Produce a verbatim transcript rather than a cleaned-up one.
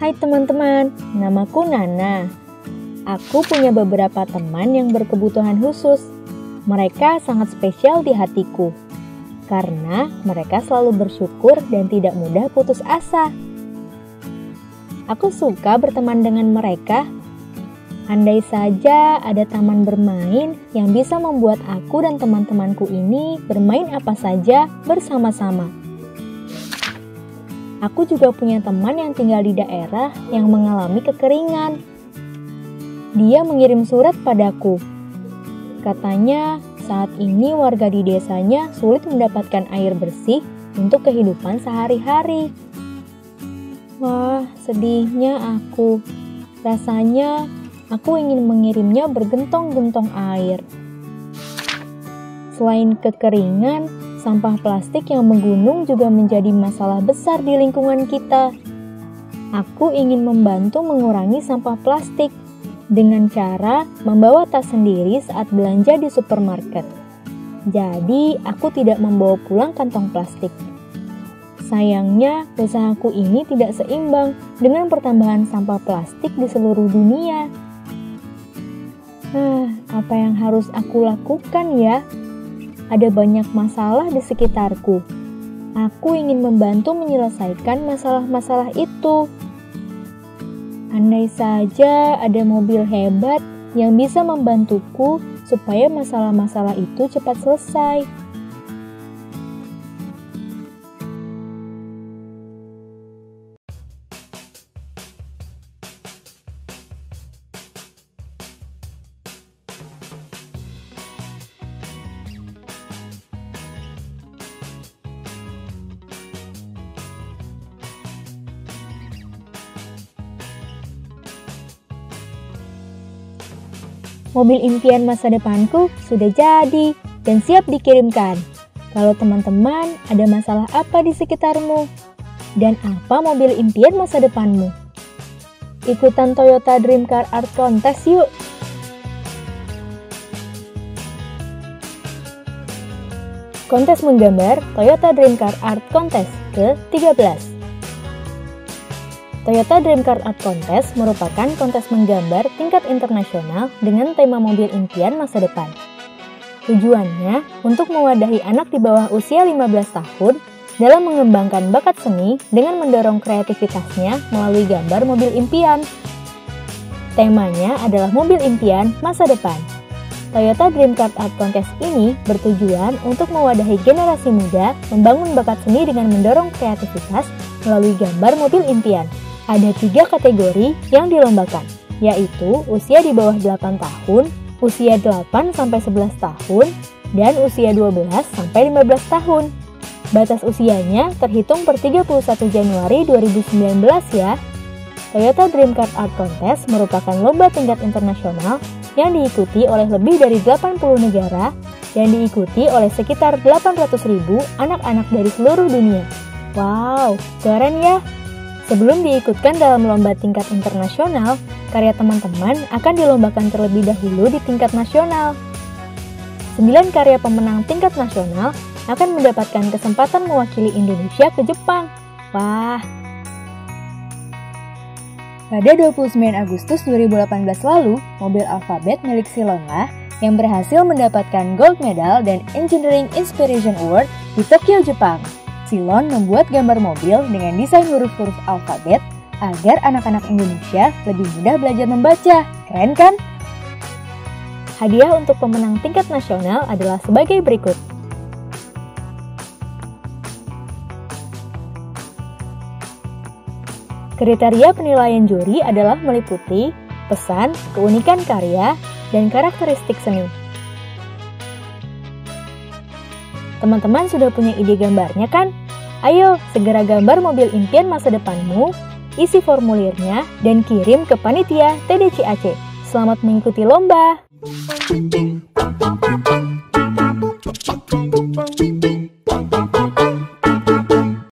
Hai teman-teman, namaku Nana. Aku punya beberapa teman yang berkebutuhan khusus. Mereka sangat spesial di hatiku, karena mereka selalu bersyukur dan tidak mudah putus asa. Aku suka berteman dengan mereka. Andai saja ada taman bermain yang bisa membuat aku dan teman-temanku ini bermain apa saja bersama-sama. Aku juga punya teman yang tinggal di daerah yang mengalami kekeringan. Dia mengirim surat padaku. Katanya saat ini warga di desanya sulit mendapatkan air bersih untuk kehidupan sehari-hari. Wah, sedihnya aku. Rasanya aku ingin mengirimnya bergentong-gentong air. Selain kekeringan, sampah plastik yang menggunung juga menjadi masalah besar di lingkungan kita. Aku ingin membantu mengurangi sampah plastik dengan cara membawa tas sendiri saat belanja di supermarket. Jadi, aku tidak membawa pulang kantong plastik. Sayangnya, usahaku ini tidak seimbang dengan pertambahan sampah plastik di seluruh dunia. Nah, apa yang harus aku lakukan ya? Ada banyak masalah di sekitarku. Aku ingin membantu menyelesaikan masalah-masalah itu. Andai saja ada mobil hebat yang bisa membantuku supaya masalah-masalah itu cepat selesai. Mobil impian masa depanku sudah jadi dan siap dikirimkan. Kalau teman-teman ada masalah apa di sekitarmu? Dan apa mobil impian masa depanmu? Ikutan Toyota Dream Car Art Contest yuk! Kontes menggambar Toyota Dream Car Art Contest ke tiga belas. Toyota Dream Car Art Contest merupakan kontes menggambar tingkat internasional dengan tema mobil impian masa depan. Tujuannya untuk mewadahi anak di bawah usia lima belas tahun dalam mengembangkan bakat seni dengan mendorong kreativitasnya melalui gambar mobil impian. Temanya adalah mobil impian masa depan. Toyota Dream Car Art Contest ini bertujuan untuk mewadahi generasi muda membangun bakat seni dengan mendorong kreativitas melalui gambar mobil impian. Ada tiga kategori yang dilombakan, yaitu usia di bawah delapan tahun, usia delapan sampai sebelas tahun, dan usia dua belas sampai lima belas tahun. Batas usianya terhitung per tiga puluh satu Januari dua ribu sembilan belas ya. Toyota Dream Car Art Contest merupakan lomba tingkat internasional yang diikuti oleh lebih dari delapan puluh negara dan diikuti oleh sekitar delapan ratus ribu anak-anak dari seluruh dunia. Wow, keren ya! Sebelum diikutkan dalam lomba tingkat internasional, karya teman-teman akan dilombakan terlebih dahulu di tingkat nasional. sembilan karya pemenang tingkat nasional akan mendapatkan kesempatan mewakili Indonesia ke Jepang. Wah! Pada dua puluh sembilan Agustus dua ribu delapan belas lalu, mobil Alphabet milik Silonga yang berhasil mendapatkan Gold Medal dan Engineering Inspiration Award di Tokyo, Jepang. Silon membuat gambar mobil dengan desain huruf-huruf alfabet agar anak-anak Indonesia lebih mudah belajar membaca. Keren kan? Hadiah untuk pemenang tingkat nasional adalah sebagai berikut. Kriteria penilaian juri adalah meliputi pesan, keunikan karya, dan karakteristik seni. Teman-teman sudah punya ide gambarnya kan? Ayo segera gambar mobil impian masa depanmu, isi formulirnya, dan kirim ke panitia T D C A C. Selamat mengikuti lomba!